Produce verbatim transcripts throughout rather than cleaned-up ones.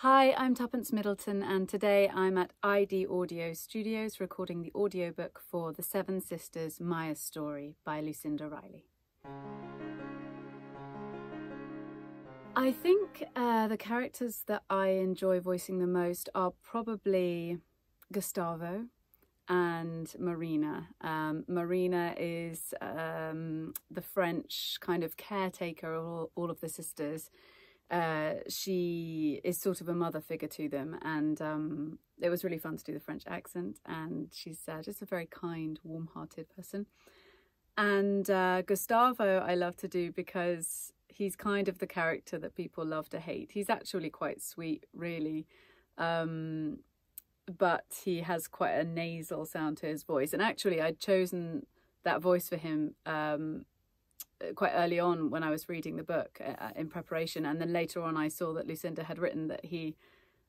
Hi, I'm Tuppence Middleton and today I'm at I D Audio Studios recording the audiobook for The Seven Sisters' Maya Story by Lucinda Riley. I think uh, the characters that I enjoy voicing the most are probably Gustavo and Marina. Um, Marina is um, the French kind of caretaker of all, all of the sisters. Uh, she is sort of a mother figure to them, and um, it was really fun to do the French accent, and she's uh, just a very kind, warm-hearted person. And uh, Gustavo I love to do because he's kind of the character that people love to hate. He's actually quite sweet, really, um, but he has quite a nasal sound to his voice, and actually I'd chosen that voice for him um, quite early on when I was reading the book uh, in preparation, and then later on I saw that Lucinda had written that he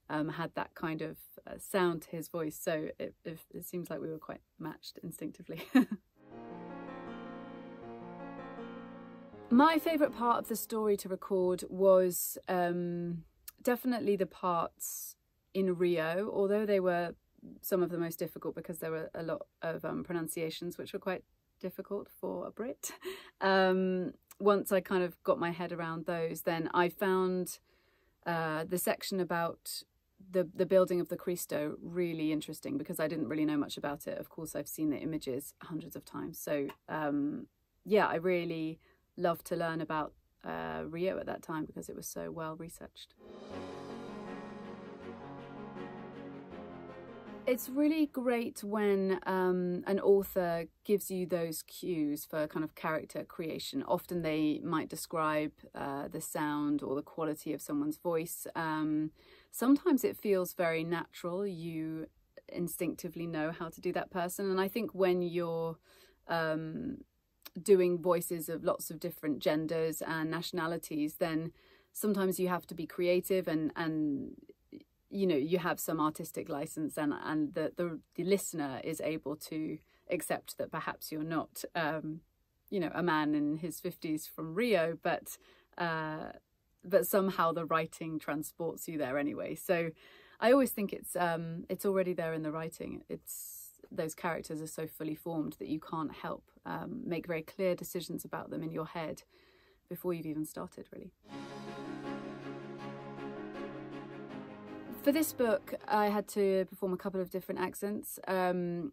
um, had that kind of uh, sound to his voice, so it, it, it seems like we were quite matched instinctively. My favourite part of the story to record was um, definitely the parts in Rio, although they were some of the most difficult because there were a lot of um, pronunciations which were quite difficult for a Brit. Um, once I kind of got my head around those, then I found uh, the section about the, the building of the Cristo really interesting because I didn't really know much about it. Of course, I've seen the images hundreds of times. So um, yeah, I really loved to learn about uh, Rio at that time because it was so well researched. It's really great when um, an author gives you those cues for kind of character creation. Often they might describe uh, the sound or the quality of someone's voice. Um, sometimes it feels very natural. You instinctively know how to do that person. And I think when you're um, doing voices of lots of different genders and nationalities, then sometimes you have to be creative and, and you know, you have some artistic license, and and the, the the listener is able to accept that perhaps you're not, um, you know, a man in his fifties from Rio, but uh, but somehow the writing transports you there anyway. So I always think it's um, it's already there in the writing. It's those characters are so fully formed that you can't help um, make very clear decisions about them in your head before you've even started, really. For this book, I had to perform a couple of different accents. Um,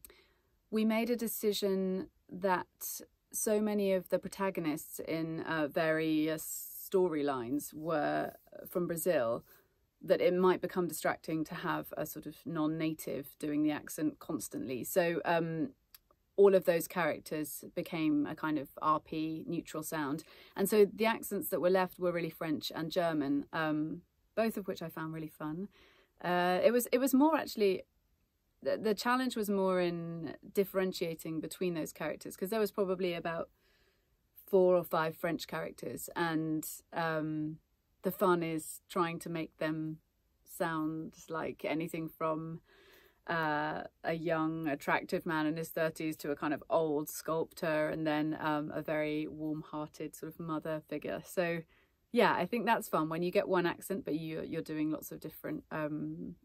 we made a decision that so many of the protagonists in uh, various storylines were from Brazil that it might become distracting to have a sort of non-native doing the accent constantly. So um, all of those characters became a kind of R P, neutral sound. And so the accents that were left were really French and German, um, both of which I found really fun. Uh, it was it was more actually, the, the challenge was more in differentiating between those characters because there was probably about four or five French characters, and um, the fun is trying to make them sound like anything from uh, a young, attractive man in his thirties to a kind of old sculptor, and then um, a very warm-hearted sort of mother figure. So yeah, I think that's fun when you get one accent, but you, you're doing lots of different um,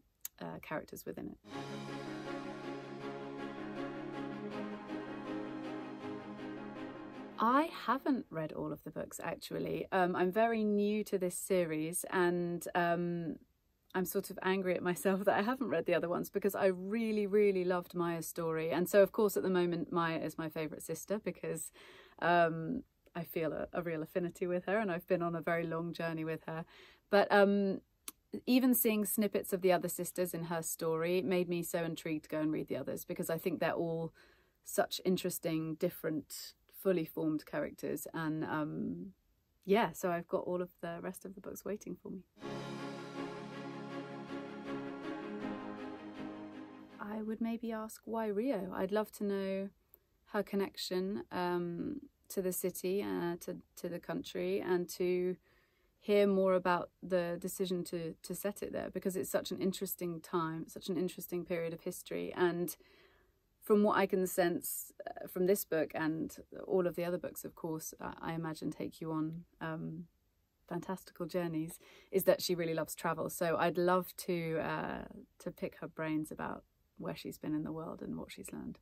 uh, characters within it. I haven't read all of the books, actually. Um, I'm very new to this series, and um, I'm sort of angry at myself that I haven't read the other ones because I really, really loved Maya's story. And so, of course, at the moment, Maya is my favourite sister because Um, I feel a, a real affinity with her, and I've been on a very long journey with her. But um, even seeing snippets of the other sisters in her story made me so intrigued to go and read the others because I think they're all such interesting, different, fully formed characters. And um, yeah, so I've got all of the rest of the books waiting for me. I would maybe ask why Rio? I'd love to know her connection Um, to the city, uh, to, to the country, and to hear more about the decision to, to set it there, because it's such an interesting time, such an interesting period of history. And from what I can sense uh, from this book and all of the other books, of course, I, I imagine take you on um, fantastical journeys is that she really loves travel. So I'd love to uh, to pick her brains about where she's been in the world and what she's learned.